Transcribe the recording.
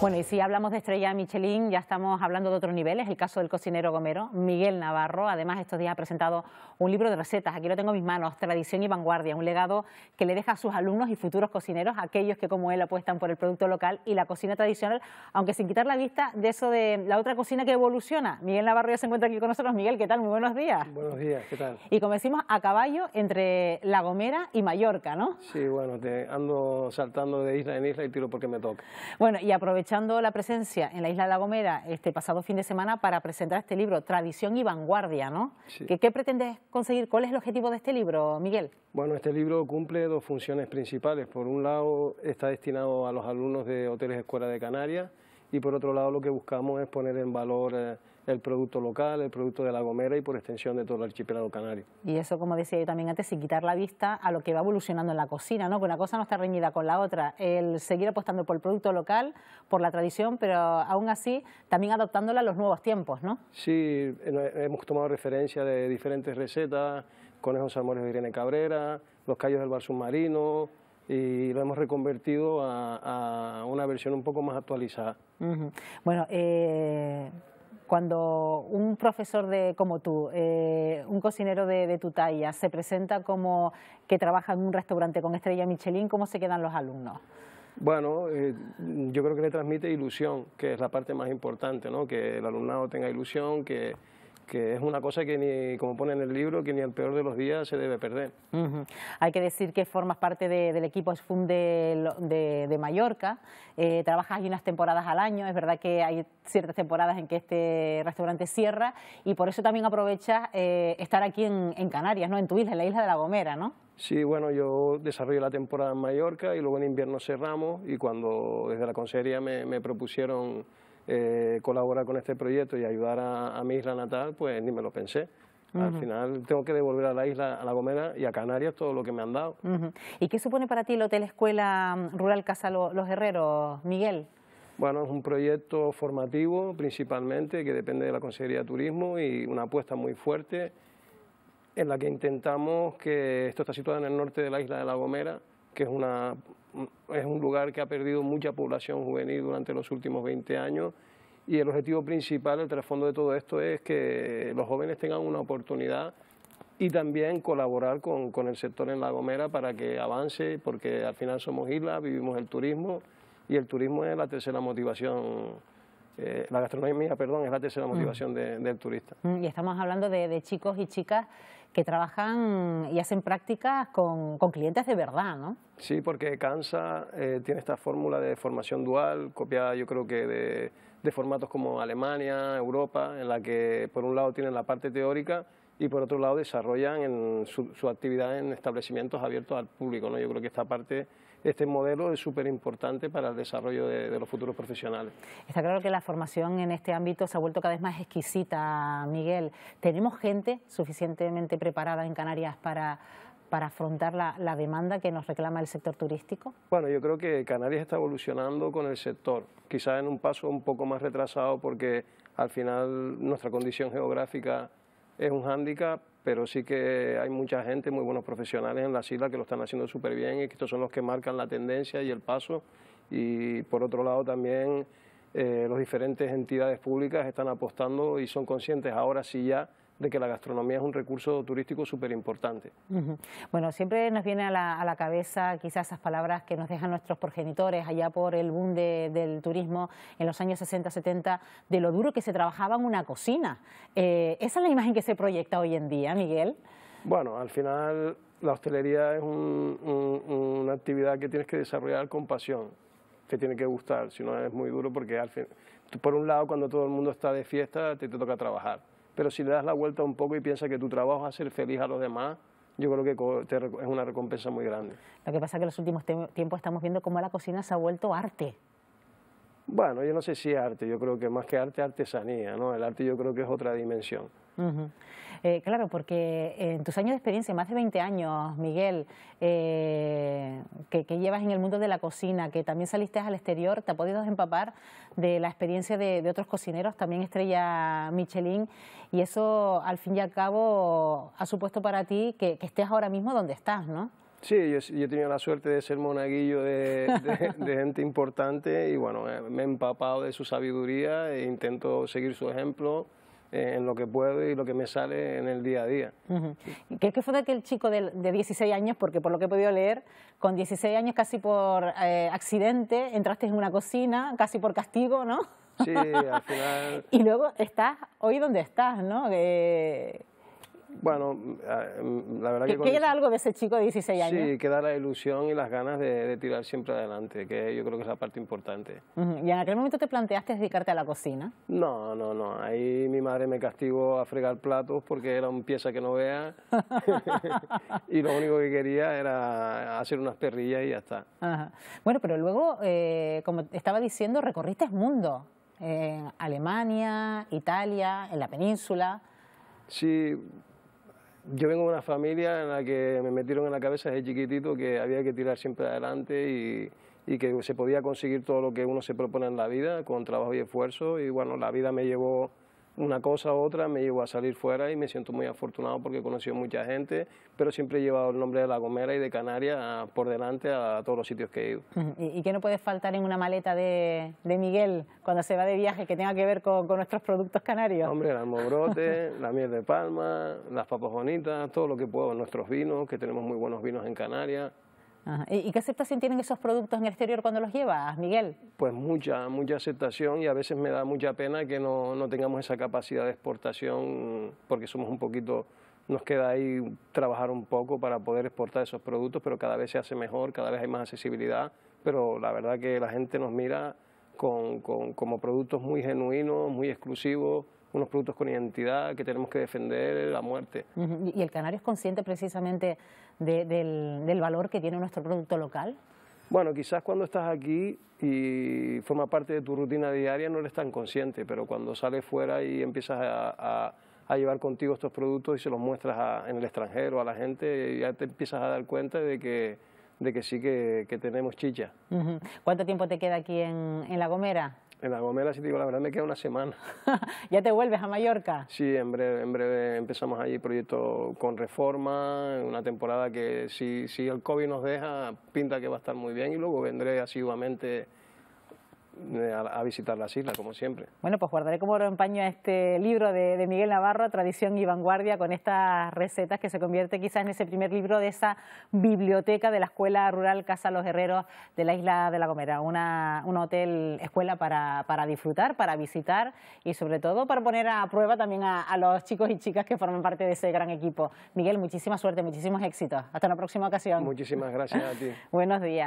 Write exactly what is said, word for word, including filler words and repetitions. Bueno, y si hablamos de estrella Michelin, ya estamos hablando de otros niveles. El caso del cocinero gomero Miguel Navarro. Además, estos días ha presentado un libro de recetas. Aquí lo tengo en mis manos, Tradición y Vanguardia, un legado que le deja a sus alumnos y futuros cocineros, aquellos que como él apuestan por el producto local y la cocina tradicional, aunque sin quitar la vista de eso de la otra cocina que evoluciona. Miguel Navarro ya se encuentra aquí con nosotros. Miguel, ¿qué tal? Muy buenos días. Buenos días, ¿qué tal? Y como decimos, a caballo entre La Gomera y Mallorca, ¿no? Sí, bueno, te ando saltando de isla en isla y tiro porque me toca. Bueno, y aprovechando Aprovechando la presencia en la isla de La Gomera este pasado fin de semana para presentar este libro, Tradición y Vanguardia, ¿no? Sí. ¿Qué, ¿Qué pretendes conseguir? ¿Cuál es el objetivo de este libro, Miguel? Bueno, este libro cumple dos funciones principales. Por un lado, está destinado a los alumnos de Hoteles Escuela de Canarias y por otro lado, lo que buscamos es poner en valor eh, el producto local, el producto de La Gomera y por extensión de todo el archipiélago canario. Y eso, como decía yo también antes, sin quitar la vista a lo que va evolucionando en la cocina, ¿no? Que una cosa no está reñida con la otra, el seguir apostando por el producto local, por la tradición, pero aún así también adoptándola a los nuevos tiempos, ¿no? Sí, hemos tomado referencia de diferentes recetas, Conejos Amores de Irene Cabrera, los callos del Bar Submarino, y lo hemos reconvertido a, a una versión un poco más actualizada. Uh-huh. Bueno, eh, cuando un profesor de como tú, eh, un cocinero de, de tu talla, se presenta como que trabaja en un restaurante con estrella Michelin, ¿cómo se quedan los alumnos? Bueno, eh, yo creo que le transmite ilusión, que es la parte más importante, ¿no? Que el alumnado tenga ilusión, que... que es una cosa que ni, como pone en el libro, que ni el peor de los días se debe perder. Uh-huh. Hay que decir que formas parte de, del equipo Esfunde de, de Mallorca, eh, trabajas ahí unas temporadas al año, es verdad que hay ciertas temporadas en que este restaurante cierra y por eso también aprovechas eh, estar aquí en, en Canarias, ¿no? En tu isla, en la isla de La Gomera, ¿no? Sí, bueno, yo desarrollo la temporada en Mallorca y luego en invierno cerramos y cuando desde la consejería me, me propusieron Eh, colaborar con este proyecto y ayudar a, a mi isla natal, pues ni me lo pensé. Uh-huh. Al final tengo que devolver a la isla, a La Gomera y a Canarias todo lo que me han dado. Uh-huh. ¿Y qué supone para ti el Hotel Escuela Rural Casa Los Herreros, Miguel? Bueno, es un proyecto formativo principalmente que depende de la Consejería de Turismo y una apuesta muy fuerte en la que intentamos que esto está situado en el norte de la isla de La Gomera, que es una... es un lugar que ha perdido mucha población juvenil durante los últimos veinte años y el objetivo principal, el trasfondo de todo esto es que los jóvenes tengan una oportunidad y también colaborar con, con el sector en La Gomera para que avance, porque al final somos islas, vivimos el turismo y el turismo es la tercera motivación. Eh, la gastronomía, perdón, es la tercera motivación mm. de, del turista. Y estamos hablando de, de chicos y chicas que trabajan y hacen prácticas con, con clientes de verdad, ¿no? Sí, porque Cansa eh, tiene esta fórmula de formación dual, copiada yo creo que de, de formatos como Alemania, Europa, en la que por un lado tienen la parte teórica y por otro lado desarrollan en su, su actividad en establecimientos abiertos al público, ¿no? Yo creo que esta parte... este modelo es súper importante para el desarrollo de, de los futuros profesionales. Está claro que la formación en este ámbito se ha vuelto cada vez más exquisita, Miguel. ¿Tenemos gente suficientemente preparada en Canarias para, para afrontar la, la demanda que nos reclama el sector turístico? Bueno, yo creo que Canarias está evolucionando con el sector, quizás en un paso un poco más retrasado porque al final nuestra condición geográfica es un hándicap, pero sí que hay mucha gente, muy buenos profesionales en las islas que lo están haciendo súper bien y que estos son los que marcan la tendencia y el paso. Y por otro lado también eh, las diferentes entidades públicas están apostando y son conscientes ahora sí ya de que la gastronomía es un recurso turístico súper importante. Uh-huh. Bueno, siempre nos viene a la, a la cabeza quizás esas palabras que nos dejan nuestros progenitores allá por el boom de, del turismo en los años sesenta, setenta, de lo duro que se trabajaba en una cocina. Eh, ¿Esa es la imagen que se proyecta hoy en día, Miguel? Bueno, al final la hostelería es un, un, una actividad que tienes que desarrollar con pasión, te tiene que gustar, si no es muy duro porque al fin, por un lado cuando todo el mundo está de fiesta te, te toca trabajar. Pero si le das la vuelta un poco y piensas que tu trabajo es hacer feliz a los demás, yo creo que te, es una recompensa muy grande. Lo que pasa es que en los últimos tiempos estamos viendo cómo la cocina se ha vuelto arte. Bueno, yo no sé si es arte, yo creo que más que arte, artesanía, ¿no? El arte yo creo que es otra dimensión. Uh-huh. eh, claro, porque en tus años de experiencia, más de veinte años, Miguel, eh, que, que llevas en el mundo de la cocina, que también saliste al exterior, te has podido empapar de la experiencia de, de otros cocineros, también estrella Michelin, y eso al fin y al cabo ha supuesto para ti que, que estés ahora mismo donde estás, ¿no? Sí, yo, yo he tenido la suerte de ser monaguillo de, de, de gente importante y bueno, me he empapado de su sabiduría e intento seguir su ejemplo en lo que puedo y lo que me sale en el día a día. Uh-huh. ¿Qué, qué fue de aquel chico de, de dieciséis años? Porque por lo que he podido leer, con dieciséis años casi por eh, accidente entraste en una cocina, casi por castigo, ¿no? Sí, al final... Y luego estás hoy donde estás, ¿no? Eh... Bueno, la verdad que... ¿Queda algo de ese chico de dieciséis años? Sí, queda la ilusión y las ganas de, de tirar siempre adelante, que yo creo que es la parte importante. Uh-huh. ¿Y en aquel momento te planteaste dedicarte a la cocina? No, no, no. Ahí mi madre me castigó a fregar platos porque era un pieza que no vea. Y lo único que quería era hacer unas perrillas y ya está. Ajá. Bueno, pero luego, eh, como estaba diciendo, recorriste el mundo. En Alemania, Italia, en la península. Sí... Yo vengo de una familia en la que me metieron en la cabeza desde chiquitito que había que tirar siempre adelante y, y que se podía conseguir todo lo que uno se propone en la vida con trabajo y esfuerzo. Y bueno, la vida me llevó una cosa a otra, me llevó a salir fuera y me siento muy afortunado porque he conocido mucha gente, pero siempre he llevado el nombre de La Gomera y de Canarias por delante a todos los sitios que he ido. ¿Y, y qué no puede faltar en una maleta de, de Miguel cuando se va de viaje que tenga que ver con, con nuestros productos canarios? Hombre, el almobrote, la miel de palma, las papas bonitas, todo lo que puedo, nuestros vinos, que tenemos muy buenos vinos en Canarias. Ajá. ¿Y qué aceptación tienen esos productos en el exterior cuando los llevas, Miguel? Pues mucha, mucha aceptación y a veces me da mucha pena que no, no tengamos esa capacidad de exportación porque somos un poquito, nos queda ahí trabajar un poco para poder exportar esos productos, pero cada vez se hace mejor, cada vez hay más accesibilidad, pero la verdad que la gente nos mira con, con, como productos muy genuinos, muy exclusivos, unos productos con identidad que tenemos que defender a muerte. Uh-huh. ¿Y el canario es consciente precisamente de, del, del valor que tiene nuestro producto local? Bueno, quizás cuando estás aquí y forma parte de tu rutina diaria no eres tan consciente, pero cuando sales fuera y empiezas a, a, a llevar contigo estos productos y se los muestras a, en el extranjero a la gente, ya te empiezas a dar cuenta de que, de que sí que, que tenemos chicha. Uh-huh. ¿Cuánto tiempo te queda aquí en, en La Gomera? En La Gomera, si te digo la verdad, me queda una semana. ¿Ya te vuelves a Mallorca? Sí, en breve, en breve empezamos allí proyecto con reforma, una temporada que si, si el COVID nos deja, pinta que va a estar muy bien y luego vendré asiduamente a, a visitar las islas, como siempre. Bueno, pues guardaré como reempaño a este libro de, de Miguel Navarro, Tradición y Vanguardia, con estas recetas que se convierte quizás en ese primer libro de esa biblioteca de la Escuela Rural Casa Los Herreros de la isla de La Gomera, una, un hotel escuela para, para disfrutar, para visitar y sobre todo para poner a prueba también a, a los chicos y chicas que forman parte de ese gran equipo. Miguel, muchísima suerte, muchísimos éxitos. Hasta una próxima ocasión. Muchísimas gracias a ti. Buenos días.